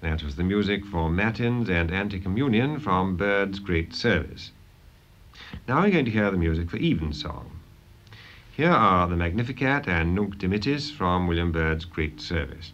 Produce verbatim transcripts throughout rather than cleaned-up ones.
That was the music for Matins and Anti Communion from Byrd's Great Service. Now we're going to hear the music for Evensong. Here are the Magnificat and Nunc Dimittis from William Byrd's Great Service.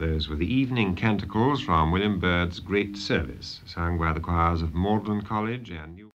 Those were the evening canticles from William Byrd's Great Service, sung by the choirs of Magdalen College and New